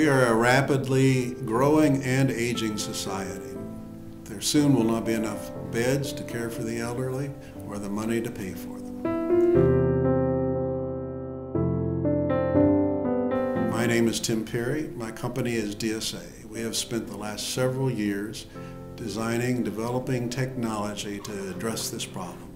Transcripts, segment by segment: We are a rapidly growing and aging society. There soon will not be enough beds to care for the elderly or the money to pay for them. My name is Tim Perry. My company is DSA. We have spent the last several years designing, developing technology to address this problem.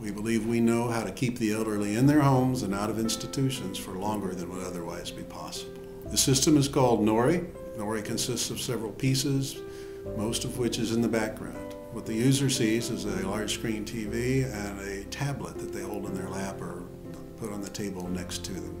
We believe we know how to keep the elderly in their homes and out of institutions for longer than would otherwise be possible. The system is called Nori. Nori consists of several pieces, most of which is in the background. What the user sees is a large screen TV and a tablet that they hold in their lap or put on the table next to them.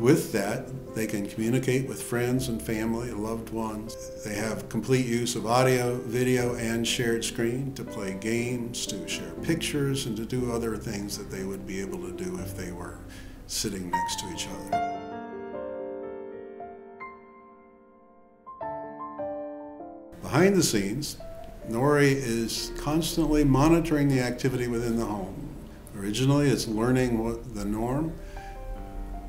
With that, they can communicate with friends and family, loved ones. They have complete use of audio, video, and shared screen to play games, to share pictures, and to do other things that they would be able to do if they were sitting next to each other. Behind the scenes, Nori is constantly monitoring the activity within the home. Originally, it's learning what the norm.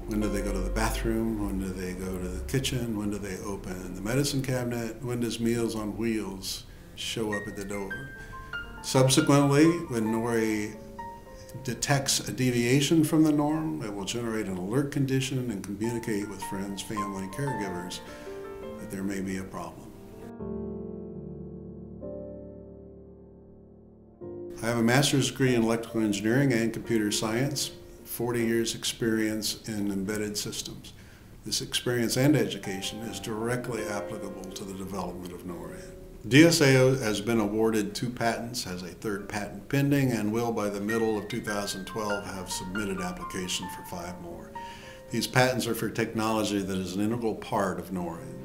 When do they go to the bathroom? When do they go to the kitchen? When do they open the medicine cabinet? When does Meals on Wheels show up at the door? Subsequently, when Nori detects a deviation from the norm, it will generate an alert condition and communicate with friends, family, and caregivers that there may be a problem. I have a master's degree in electrical engineering and computer science. 40 years experience in embedded systems. This experience and education is directly applicable to the development of Nori. DSA has been awarded 2 patents, has a 3rd patent pending, and will by the middle of 2012 have submitted application for 5 more. These patents are for technology that is an integral part of Nori.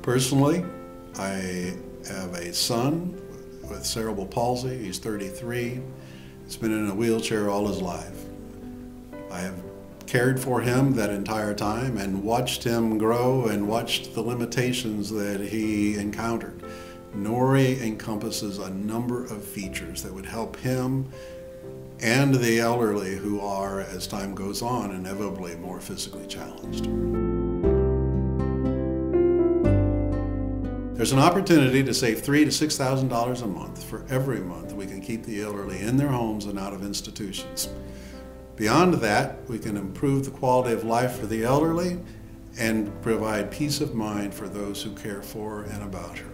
Personally, I have a son with cerebral palsy. He's 33. He's been in a wheelchair all his life. I have cared for him that entire time and watched him grow and watched the limitations that he encountered. Nori encompasses a number of features that would help him and the elderly who are, as time goes on, inevitably more physically challenged. There's an opportunity to save $3,000 to $6,000 a month for every month we can keep the elderly in their homes and out of institutions. Beyond that, we can improve the quality of life for the elderly and provide peace of mind for those who care for and about her.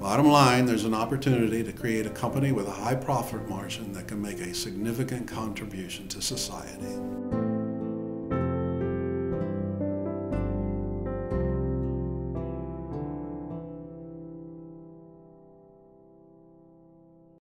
Bottom line, there's an opportunity to create a company with a high profit margin that can make a significant contribution to society.